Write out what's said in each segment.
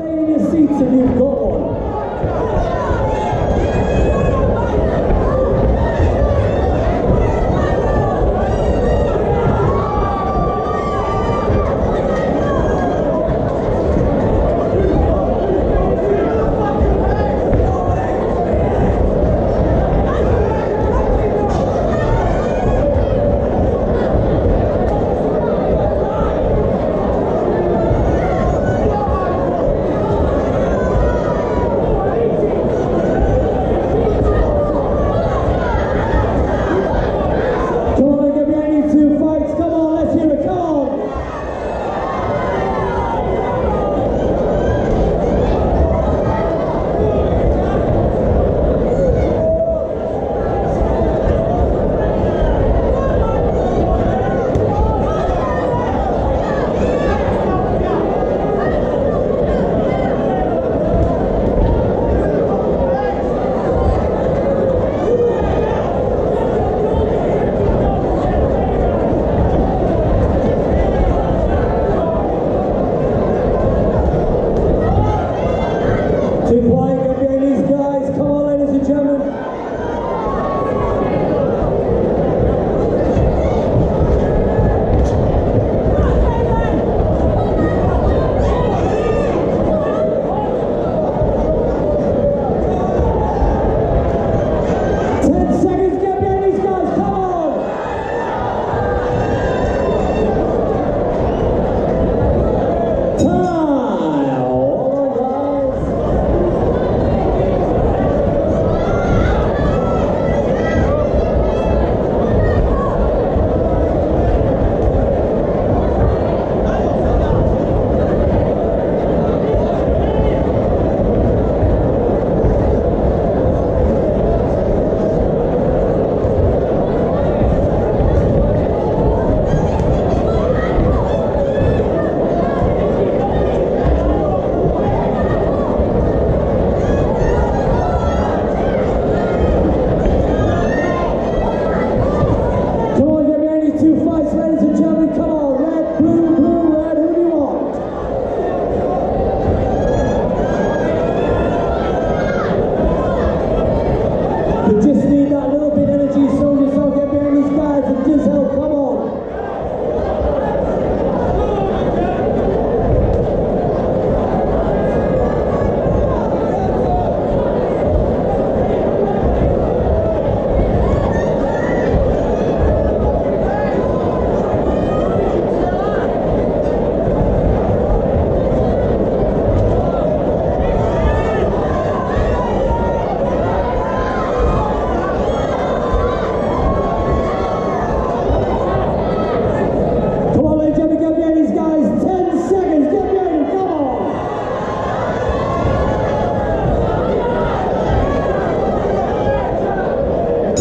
stay in your seats and you go on.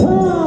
Oh!